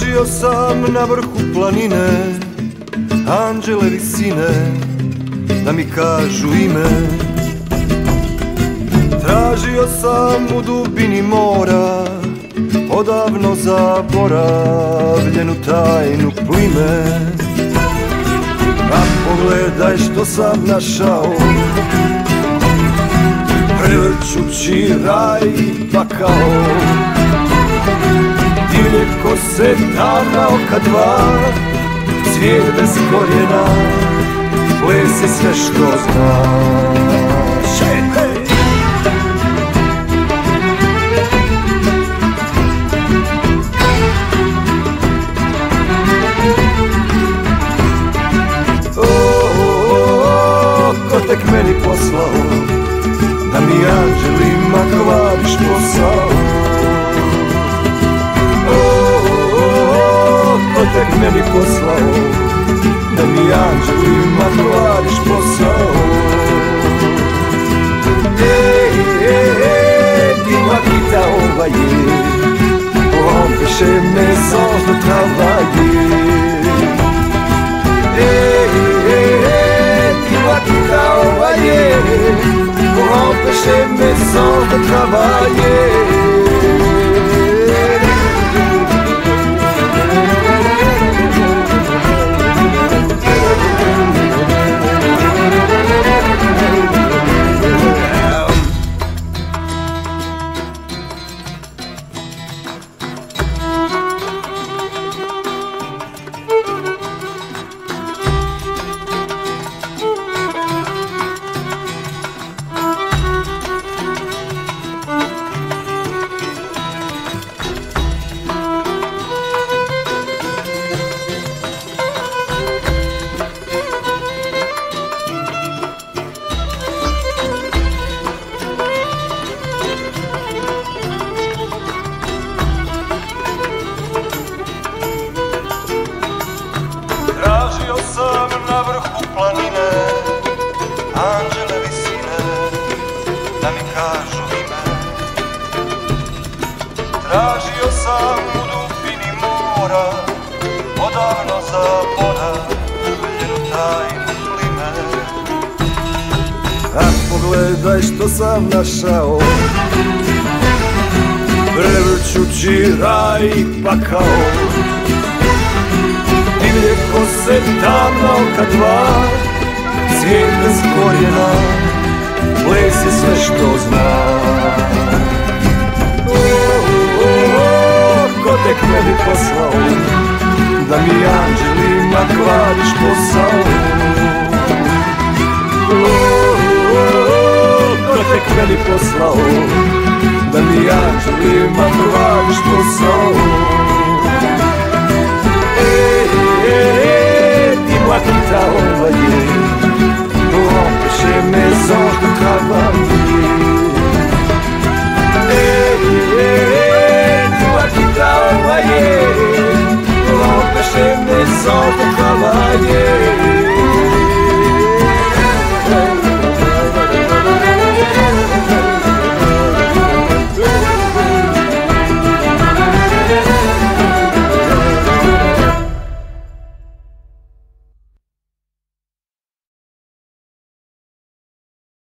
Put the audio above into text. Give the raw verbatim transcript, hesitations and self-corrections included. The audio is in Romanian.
tražio sam na vrhu planine anđele visine da mi kažu ime. Tražio sam u dubini mora odavno zaboravljenu tajnu plime. A pogledaj što sam našao, prevrćući raj i pakao. Divlje kose, tamna oka dva, cvijet bez korijena, plesi sve što zna. Tek meni poslao da mi anđelima kvariš posao. Ko tek meni poslao da mi anđelima kvariš posao. Ej, ej, divna kita ova je, pompeše me zložno trava je. Pompeše me zolta trava je. Tražio sam u dubini mora odavno zaboravljenu tajnu plime. A pogledaj što sam našao, prevrćući raj i pakao. Divlje kose, tamna oka dva, cvijet bez korijena, ples je sve što zna. Ko tek meni poslao da mi anđelima kvariš posao. Ko tek meni poslao da mi anđelima kvariš posao.